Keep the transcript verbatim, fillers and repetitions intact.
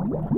What?